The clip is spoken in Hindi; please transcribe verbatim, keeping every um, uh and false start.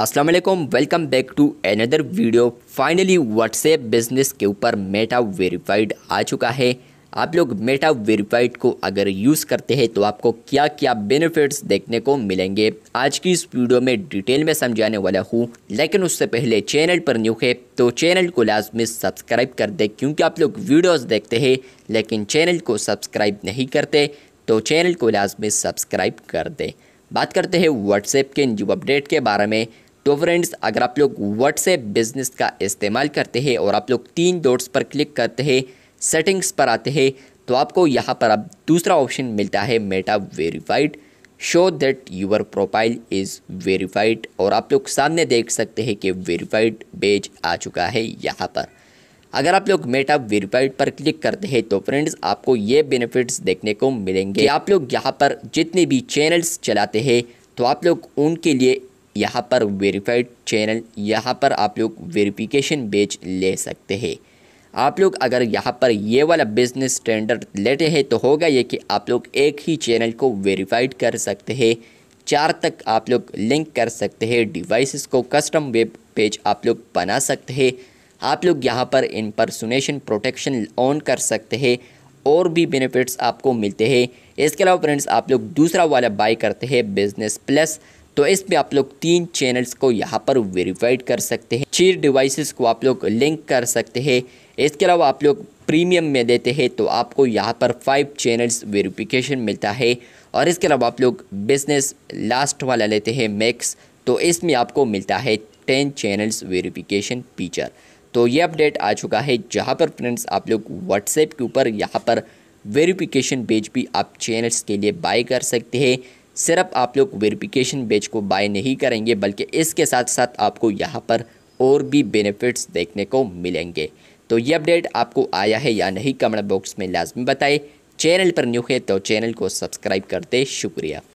अस्सलाम वालेकुम, welcome back to another video. Finally WhatsApp business के ऊपर मेटा वेरीफाइड आ चुका है। आप लोग मेटा वेरीफाइड को अगर यूज़ करते हैं तो आपको क्या क्या बेनिफिट्स देखने को मिलेंगे, आज की इस वीडियो में डिटेल में समझाने वाला हूँ। लेकिन उससे पहले चैनल पर न्यू है तो चैनल को लाजमी सब्सक्राइब कर दे, क्योंकि आप लोग वीडियोज़ देखते हैं लेकिन चैनल को सब्सक्राइब नहीं करते, तो चैनल को लाजमी सब्सक्राइब कर दे। बात करते हैं व्हाट्सएप के न्यू अपडेट के बारे में। तो फ्रेंड्स, अगर आप लोग व्हाट्सएप बिज़नेस का इस्तेमाल करते हैं और आप लोग तीन डॉट्स पर क्लिक करते हैं, सेटिंग्स पर आते हैं, तो आपको यहाँ पर अब दूसरा ऑप्शन मिलता है Meta verified, show that your profile is verified. और आप लोग सामने देख सकते हैं कि वेरीफाइड पेज आ चुका है। यहाँ पर अगर आप लोग मेटा वेरीफाइड पर क्लिक करते हैं तो फ्रेंड्स आपको ये बेनिफिट्स देखने को मिलेंगे। आप लोग यहाँ पर जितने भी चैनल्स चलाते हैं तो आप लोग उनके लिए यहाँ पर वेरीफाइड चैनल, यहाँ पर आप लोग वेरिफिकेशन बैज ले सकते हैं। आप लोग अगर यहाँ पर ये वाला बिज़नेस स्टैंडर्ड लेते हैं तो होगा ये कि आप लोग एक ही चैनल को वेरीफाइड कर सकते हैं, चार तक आप लोग लिंक कर सकते हैं, डिवाइसेस को कस्टम वेब पेज आप लोग बना सकते हैं, आप लोग यहाँ पर इम्पर्सोनेशन प्रोटेक्शन ऑन कर सकते हैं और भी बेनिफिट्स आपको मिलते हैं। इसके अलावा फ्रेंड्स आप लोग दूसरा वाला बाय करते हैं बिज़नेस प्लस, तो इसमें आप लोग तीन चैनल्स को यहाँ पर वेरीफाइड कर सकते हैं, छह डिवाइसेस को आप लोग लिंक कर सकते हैं। इसके अलावा आप लोग प्रीमियम में देते हैं तो आपको यहाँ पर फाइव चैनल्स वेरिफिकेशन मिलता है। और इसके अलावा आप लोग बिज़नेस लास्ट वाला लेते हैं मैक्स, तो इसमें आपको मिलता है टेन चैनल्स वेरिफिकेशन फीचर। तो ये अपडेट आ चुका है, जहाँ पर फ्रेंड्स आप लोग व्हाट्सएप के ऊपर यहाँ पर वेरिफिकेशन पेज भी आप चैनल्स के लिए बाय कर सकते हैं। सिर्फ आप लोग वेरिफिकेशन बैच को बाय नहीं करेंगे बल्कि इसके साथ साथ आपको यहाँ पर और भी बेनिफिट्स देखने को मिलेंगे। तो ये अपडेट आपको आया है या नहीं कमेंट बॉक्स में लाजमी बताएं। चैनल पर न्यू है तो चैनल को सब्सक्राइब करते, शुक्रिया।